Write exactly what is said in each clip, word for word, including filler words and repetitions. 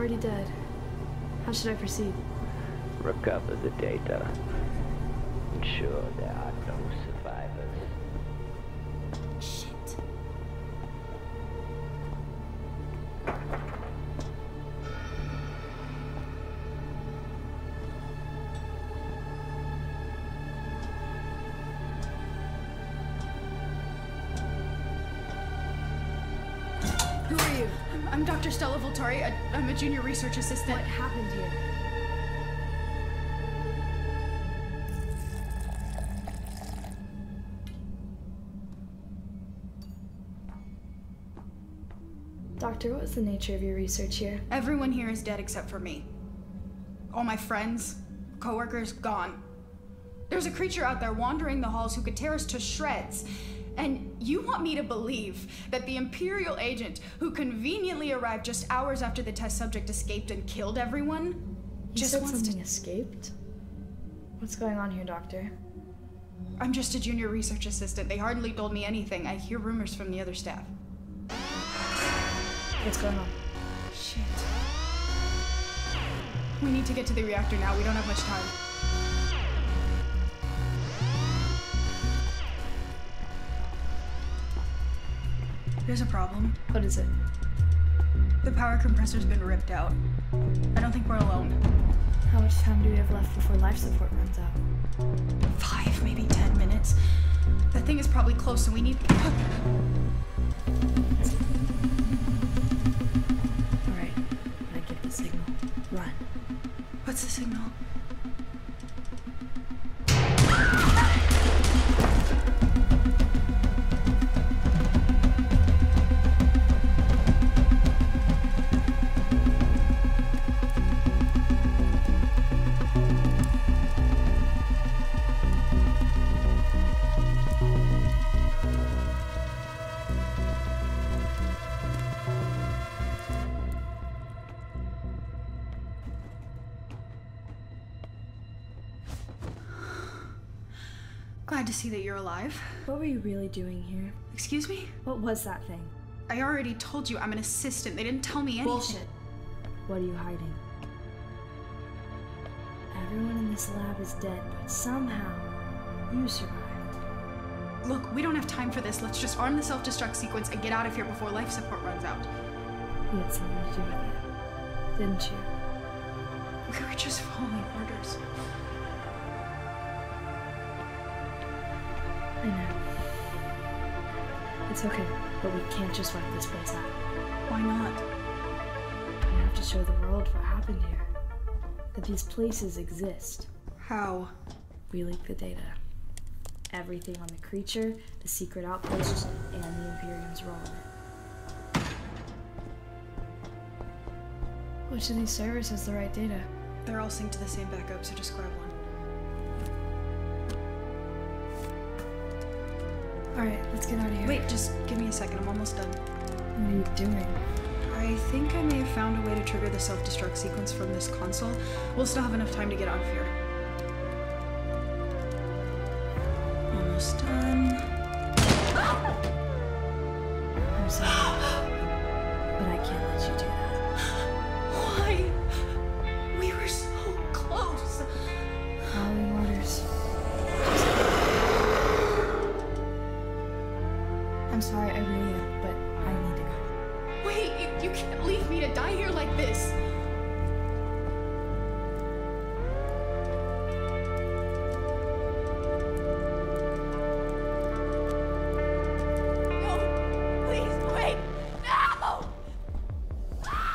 already dead. How should I proceed? Recover the data. Ensure there are no survivors. Shit. Who are you? I'm Doctor Stella Voltari. I, I'm a junior research assistant. What happened here? Doctor, what was the nature of your research here? Everyone here is dead except for me. All my friends, coworkers, gone. There's a creature out there wandering the halls who could tear us to shreds. And you want me to believe that the Imperial agent who conveniently arrived just hours after the test subject escaped and killed everyone? You just said wants something to escaped? What's going on here, Doctor? I'm just a junior research assistant. They hardly told me anything. I hear rumors from the other staff. What's going on? Shit. We need to get to the reactor now. We don't have much time. There's a problem. What is it? The power compressor's been ripped out. I don't think we're alone. How much time do we have left before life support runs out? Five, maybe ten minutes. That thing is probably close, so we need... Run. What's the signal? Glad to see that you're alive. What were you really doing here? Excuse me? What was that thing? I already told you I'm an assistant. They didn't tell me anything. Bullshit. What are you hiding? Everyone in this lab is dead, but somehow you survived. Look, we don't have time for this. Let's just arm the self-destruct sequence and get out of here before life support runs out. You had something to do with that, didn't you? We were just following orders. I know. It's okay, but we can't just wipe this place out. Why not? We have to show the world what happened here. That these places exist. How? We leak the data. Everything on the creature, the secret outposts, and the Imperium's role in it. Which of these servers has the right data? They're all synced to the same backup, so just grab one. Alright, let's get out of here. Wait, just give me a second. I'm almost done. What are you doing? I think I may have found a way to trigger the self-destruct sequence from this console. We'll still have enough time to get out of here. Almost done. I'm sorry. But I can't let you do that. Why? We were so close. Following orders. I'm sorry, I really am, but I need to go. Wait, you, you can't leave me to die here like this! No! Please, wait! No! Ah!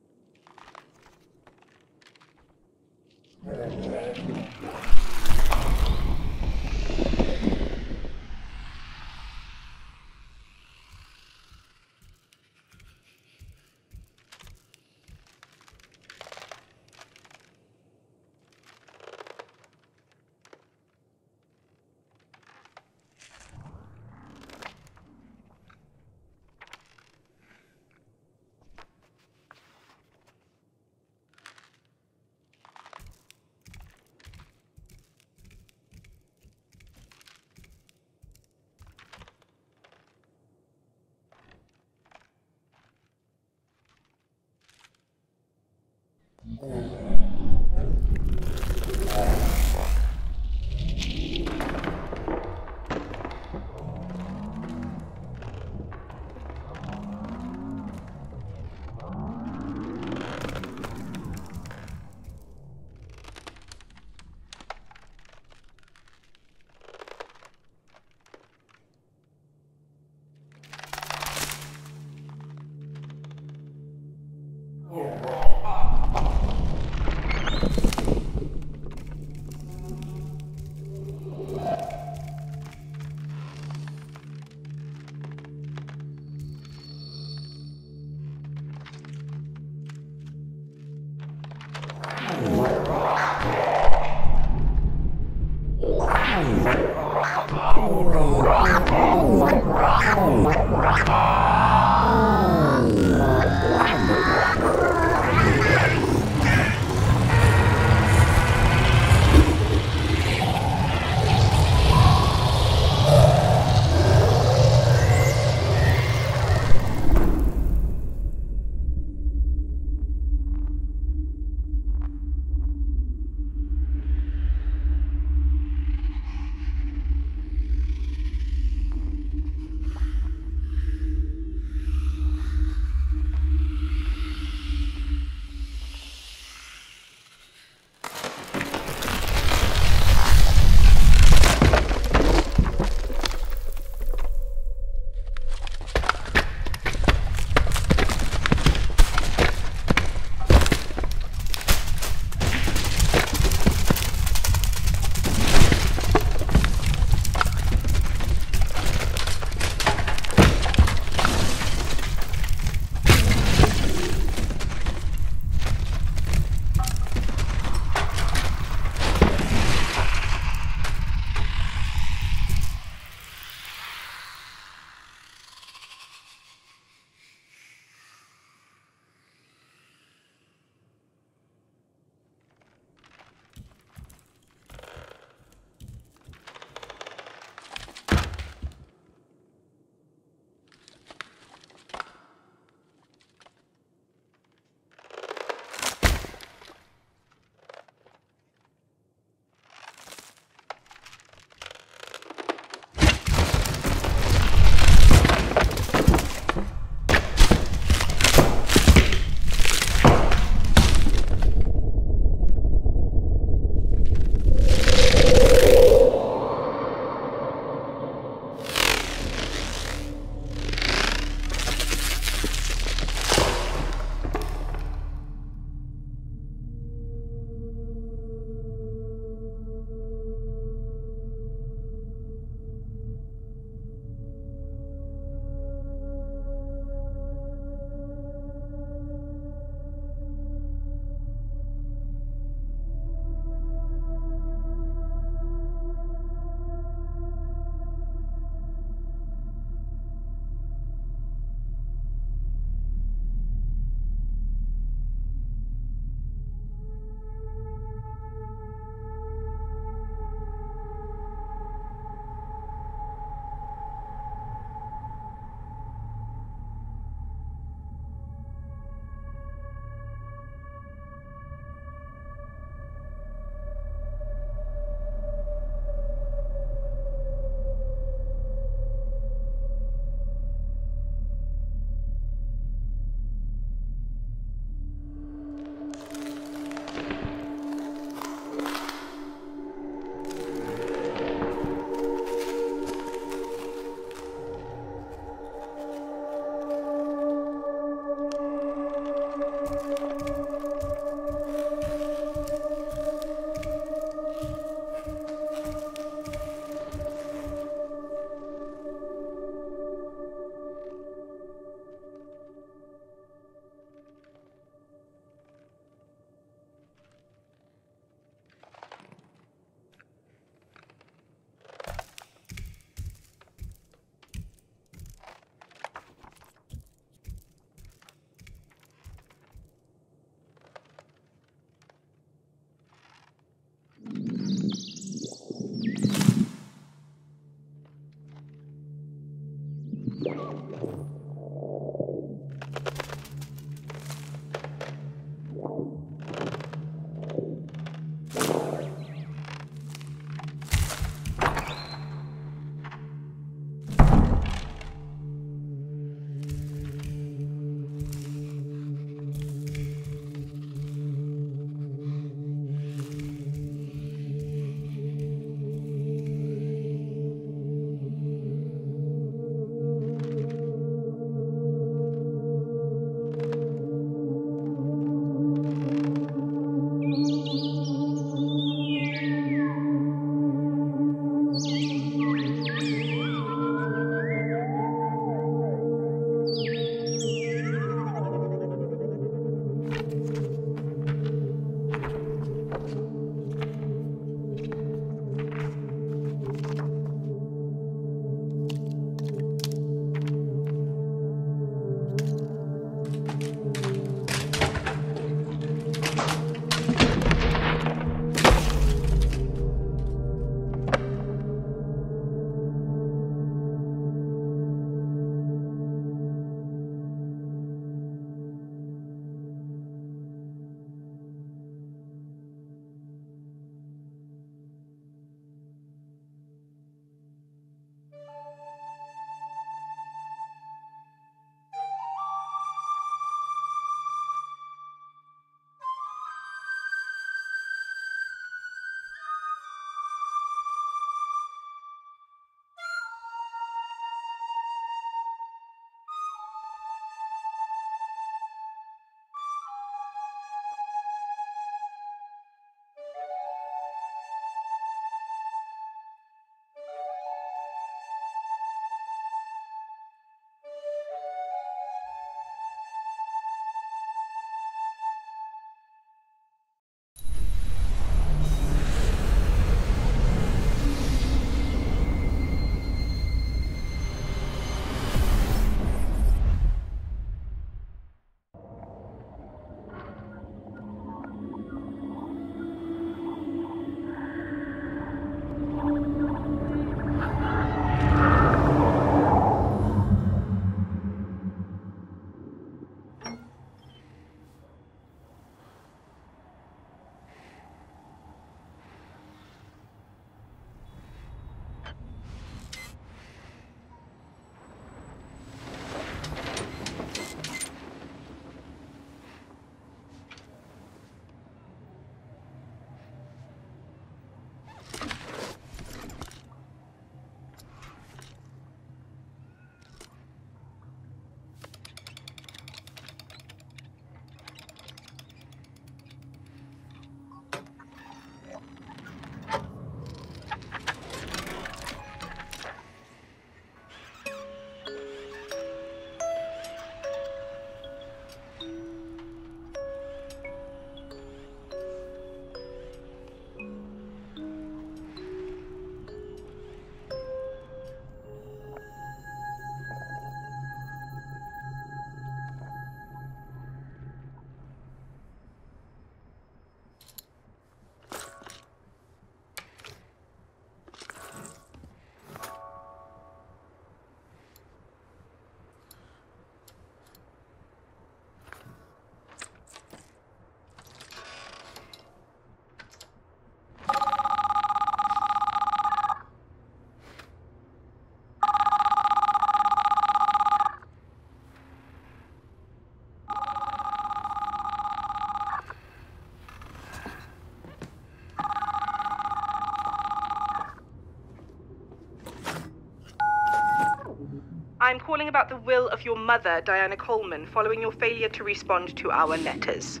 I am calling about the will of your mother, Diana Coleman, following your failure to respond to our letters.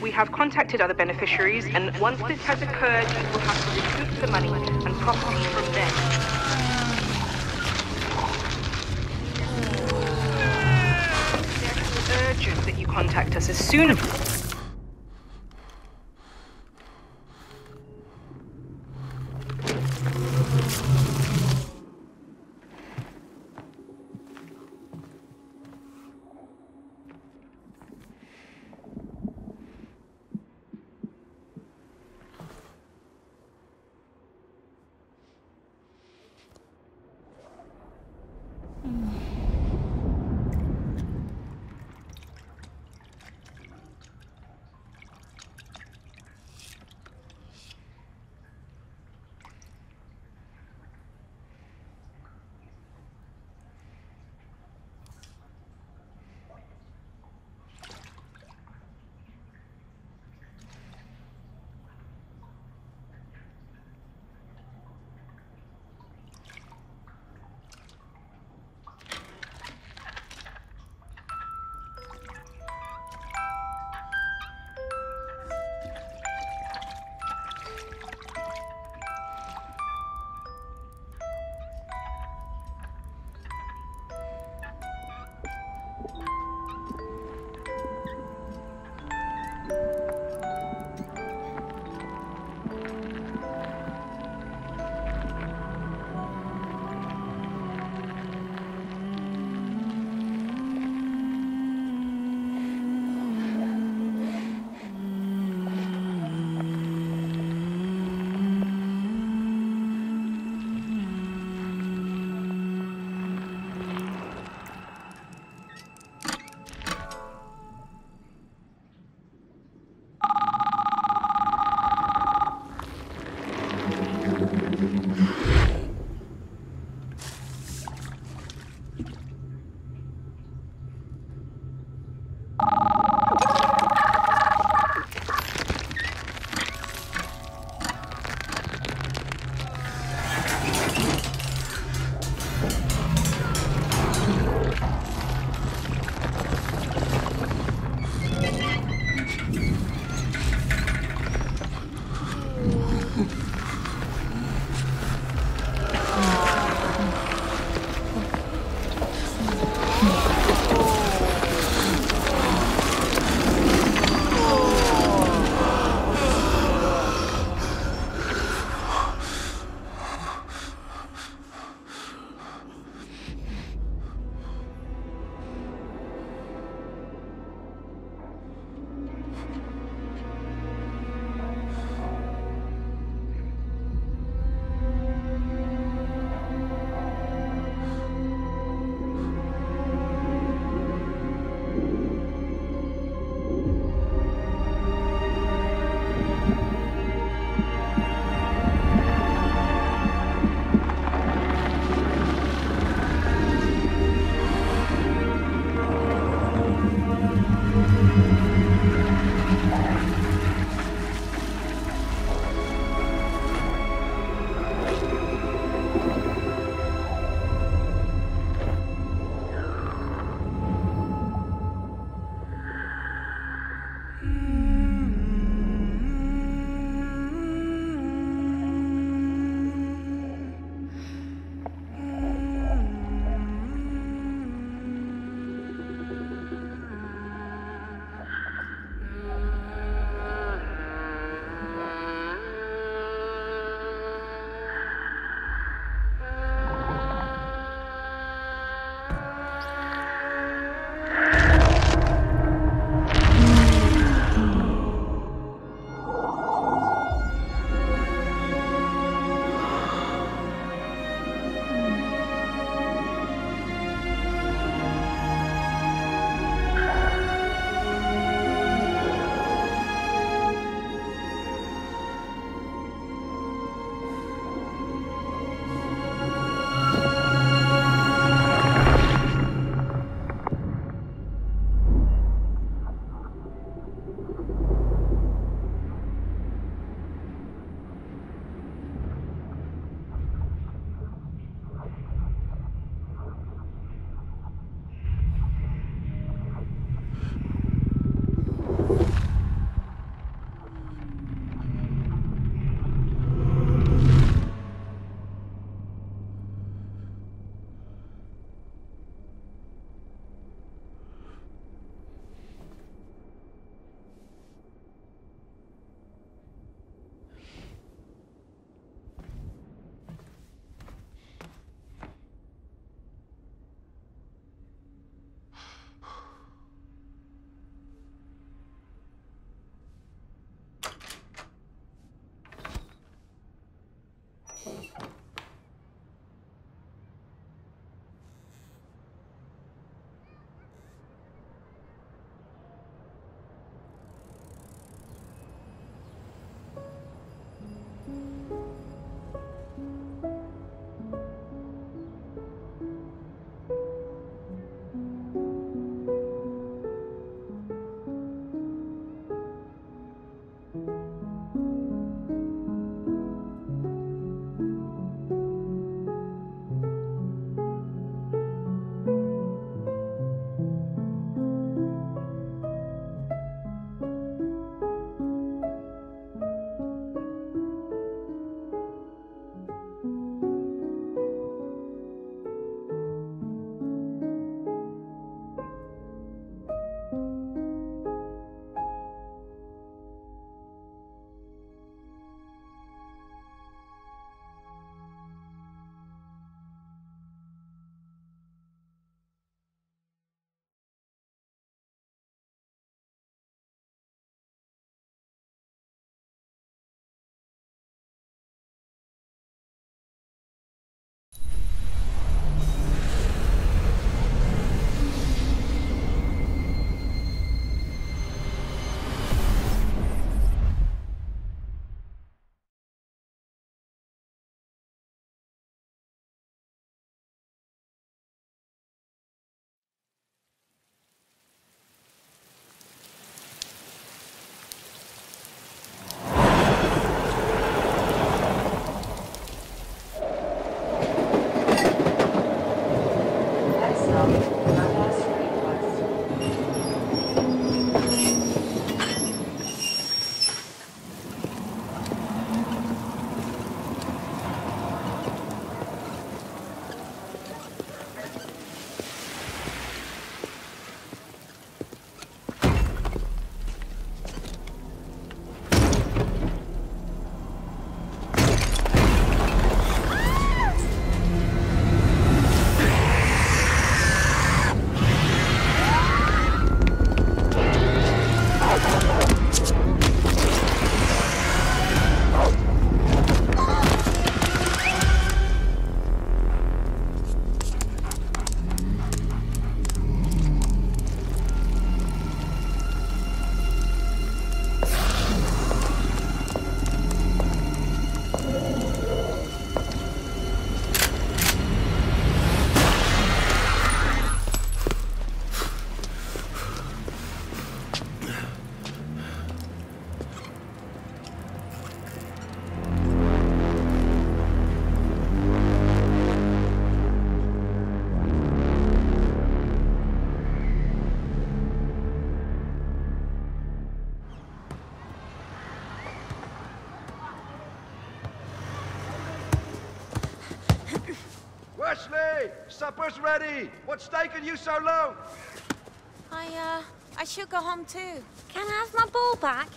We have contacted other beneficiaries, and once this has occurred, you will have to recoup the money and property from them. That you contact us as soon as possible. supper's ready. What's taking you so long? I, uh, I should go home too. Can I have my ball back?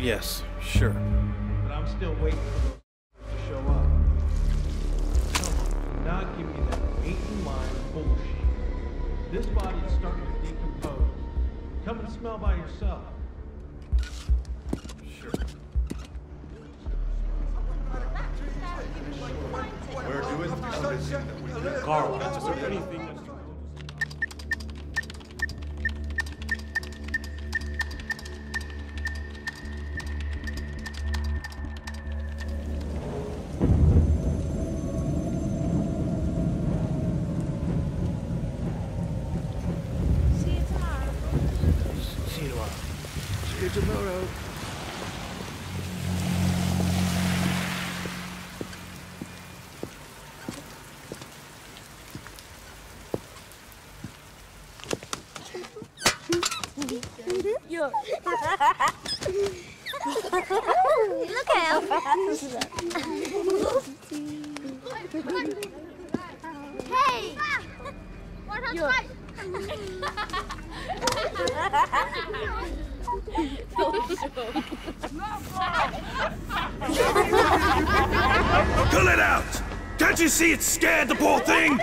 Yes, sure. But I'm still waiting for those to show up. Come on, do not give me that eight-in-line bullshit. This body is starting to decompose. Come and smell by yourself. Sure. Where do it? Where Carl, is there anything that's... Look out! Hey! Pull it out! Can't you see it's scared, the poor thing?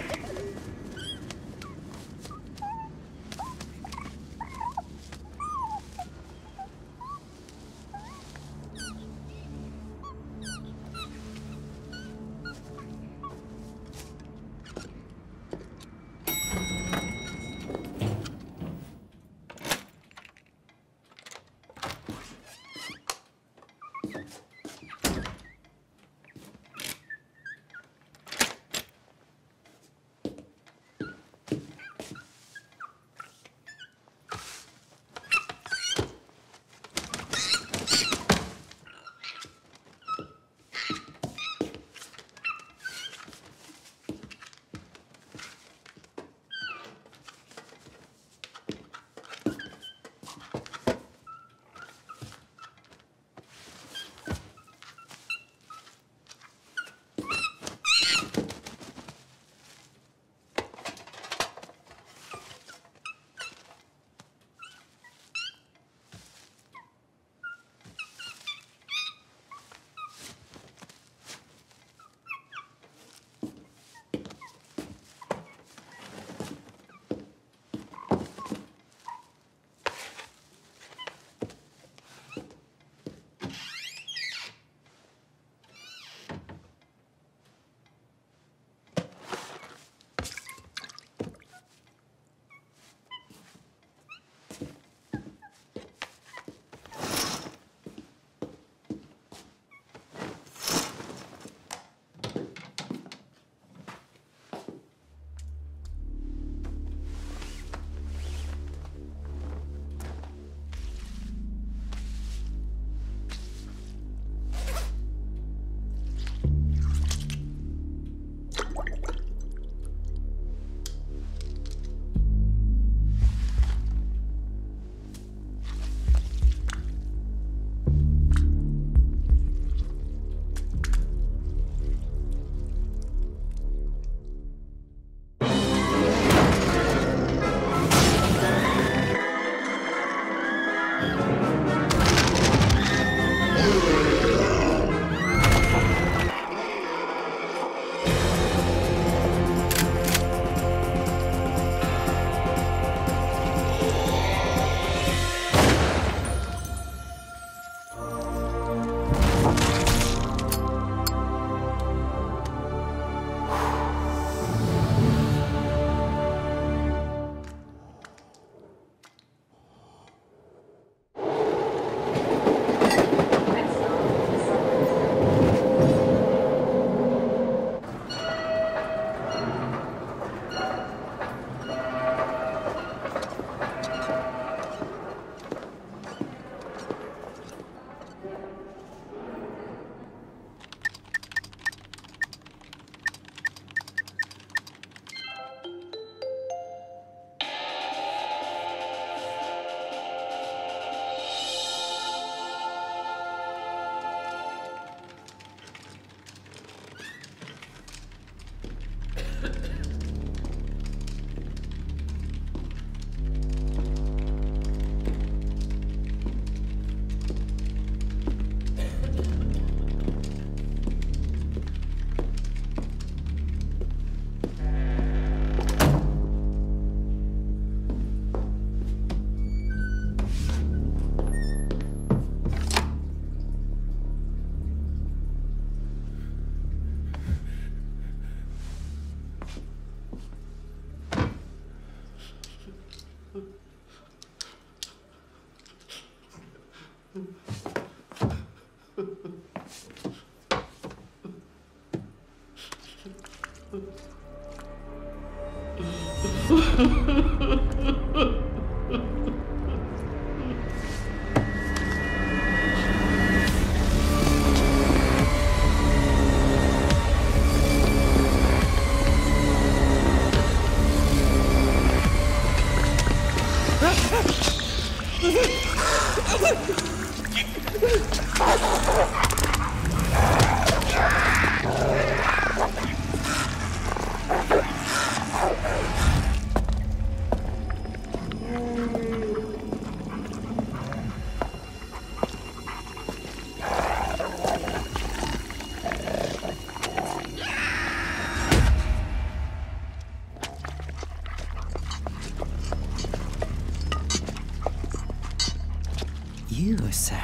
You, sir,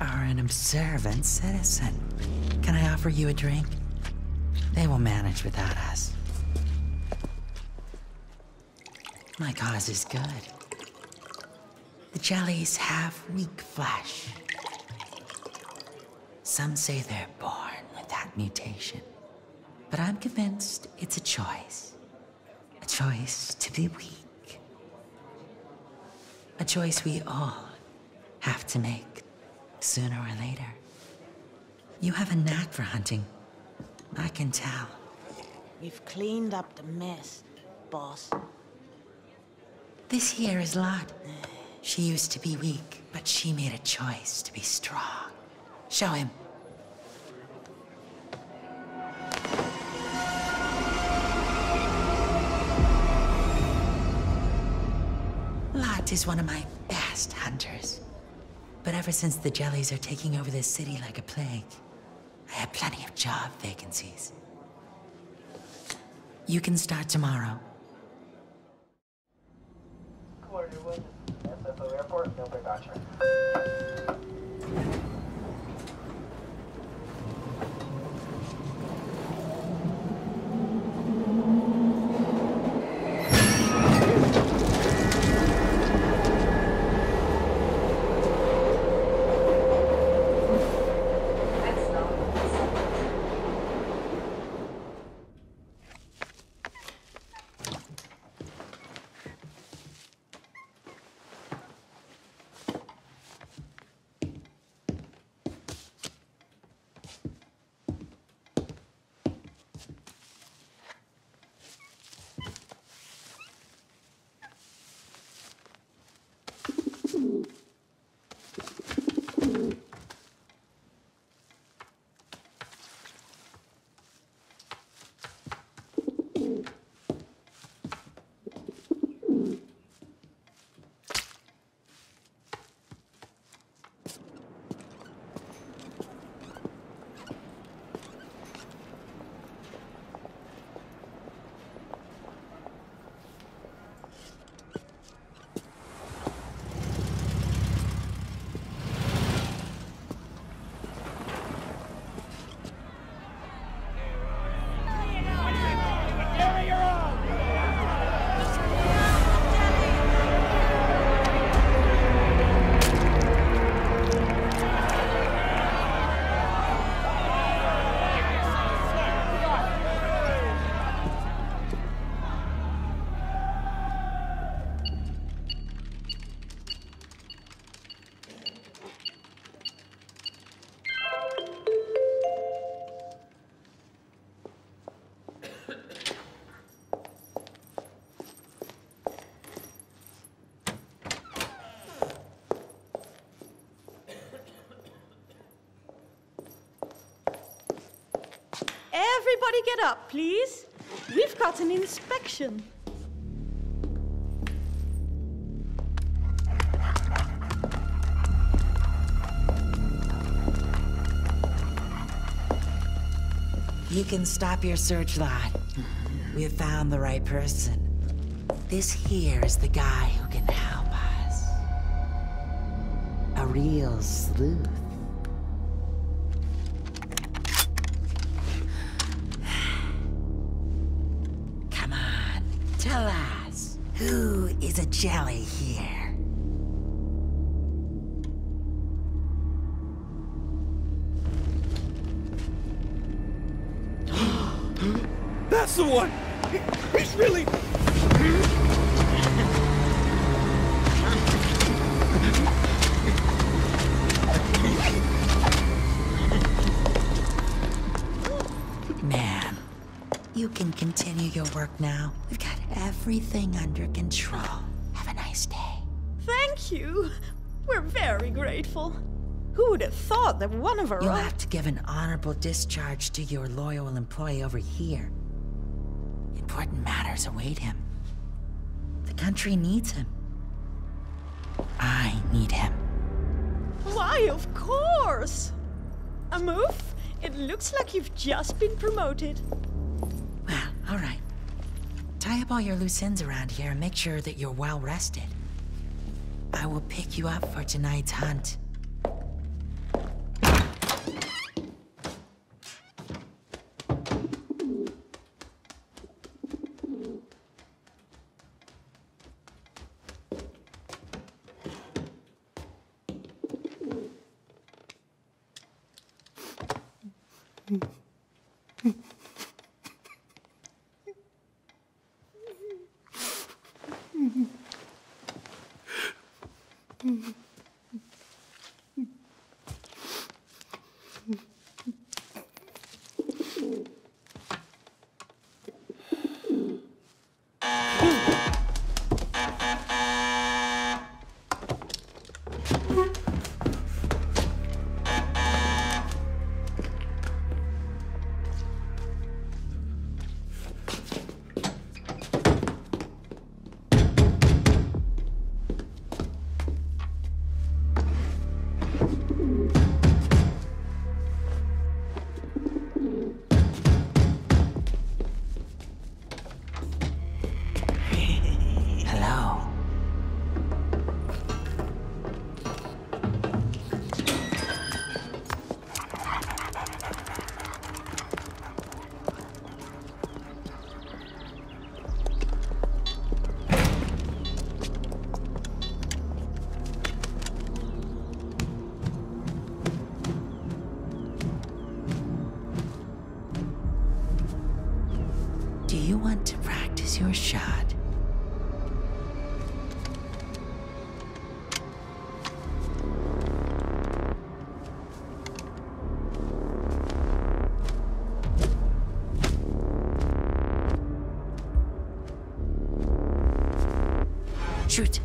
are an observant citizen. Can I offer you a drink? They will manage without us. My cause is good. The jellies have weak flesh. Some say they're born with that mutation. But I'm convinced it's a choice. A choice to be weak. A choice we all have to make, sooner or later. You have a knack for hunting. I can tell. We've cleaned up the mess, boss. This here is Lot. She used to be weak, but she made a choice to be strong. Show him. Lot is one of my best hunters. But ever since the jellies are taking over this city like a plague, I have plenty of job vacancies. You can start tomorrow. Quarterwood, S F O Airport, Milford, Archer. Everybody get up, please. We've got an inspection. You can stop your search, Lot. We have found the right person. This here is the guy who can help us. A real sleuth. is a jelly here. That's the one! He's really... Man, you can continue your work now. We've got everything under control. Have a nice day. Thank you. We're very grateful. Who would have thought that one of our... You'll have to give an honorable discharge to your loyal employee over here. Important matters await him. The country needs him. I need him. Why, of course! Amuf, it looks like you've just been promoted. Well, all right. Tie up all your loose ends around here and make sure that you're well rested. I will pick you up for tonight's hunt. Your shot. Shoot.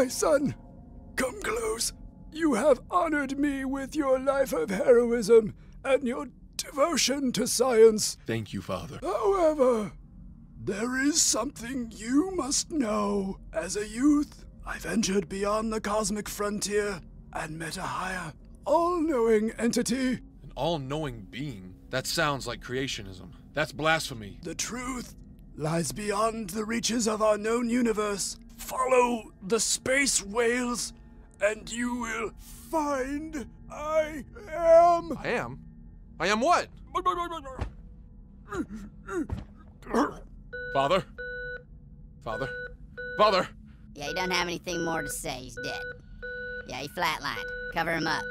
My son, come close. You have honored me with your life of heroism and your devotion to science. Thank you, Father. However, there is something you must know. As a youth, I ventured beyond the cosmic frontier and met a higher, all-knowing entity. An all-knowing being? That sounds like creationism. That's blasphemy. The truth lies beyond the reaches of our known universe. Follow the space whales, and you will find I am. I am? I am what? Father? Father? Father? Yeah, he doesn't have anything more to say. He's dead. Yeah, he flatlined. Cover him up.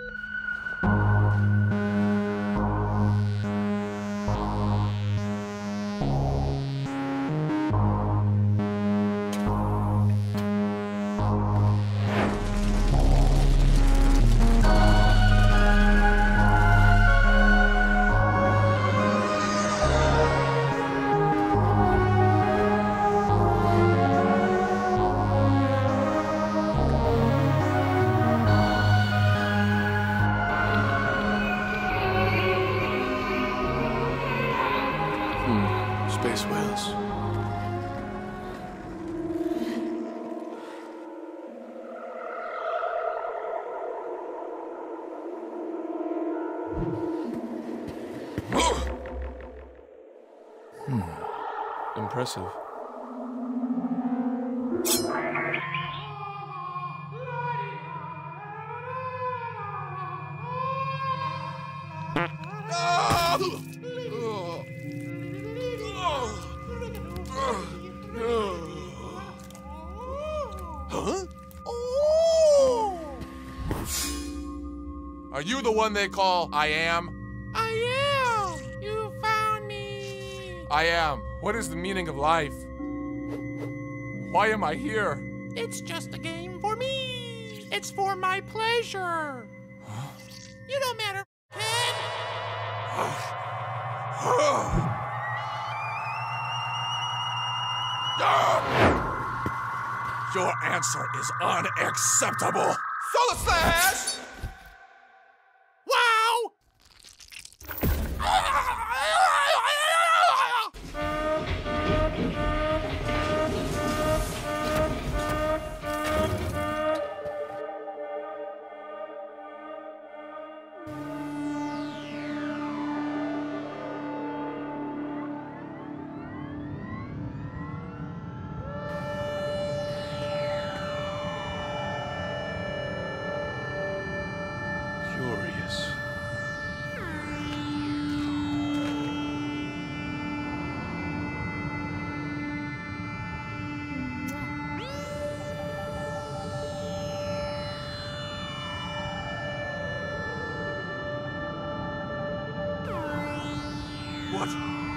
Impressive. Huh? Oh! Are you the one they call I am? I am! You found me! I am. What is the meaning of life? Why am I here? It's just a game for me. It's for my pleasure. Huh? You don't matter, head. Your answer is unacceptable. Solar Slash! What?